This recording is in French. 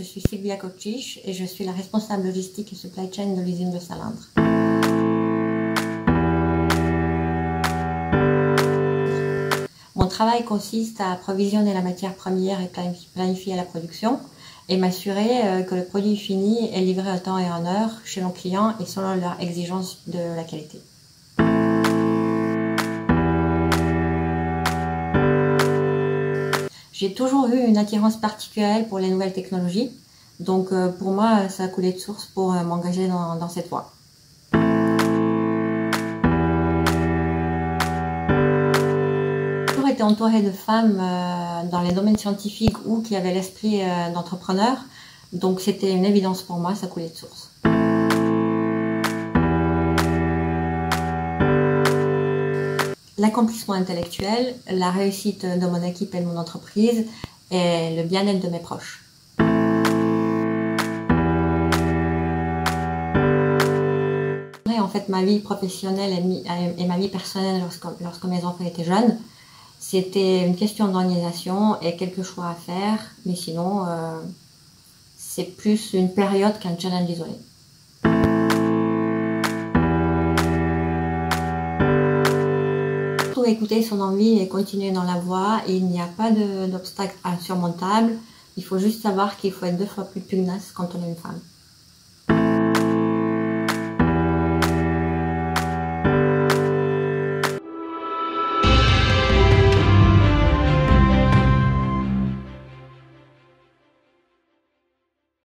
je suis Szilvia Kocsis et je suis la responsable logistique et supply chain de l'usine de Salindres. Mon travail consiste à approvisionner la matière première et planifier la production et m'assurer que le produit fini est livré en temps et en heure chez nos clients et selon leurs exigences de la qualité. J'ai toujours eu une attirance particulière pour les nouvelles technologies, donc pour moi ça a coulé de source pour m'engager dans cette voie. J'ai toujours été entourée de femmes dans les domaines scientifiques ou qui avaient l'esprit d'entrepreneur, donc c'était une évidence pour moi, ça coulait de source. L'accomplissement intellectuel, la réussite de mon équipe et de mon entreprise et le bien-être de mes proches. En fait, ma vie professionnelle et ma vie personnelle lorsque mes enfants étaient jeunes, c'était une question d'organisation et quelques choix à faire, mais sinon, c'est plus une période qu'un challenge isolé. Écouter son envie et continuer dans la voie, et il n'y a pas d'obstacle insurmontable, il faut juste savoir qu'il faut être 2 fois plus pugnace quand on est une femme.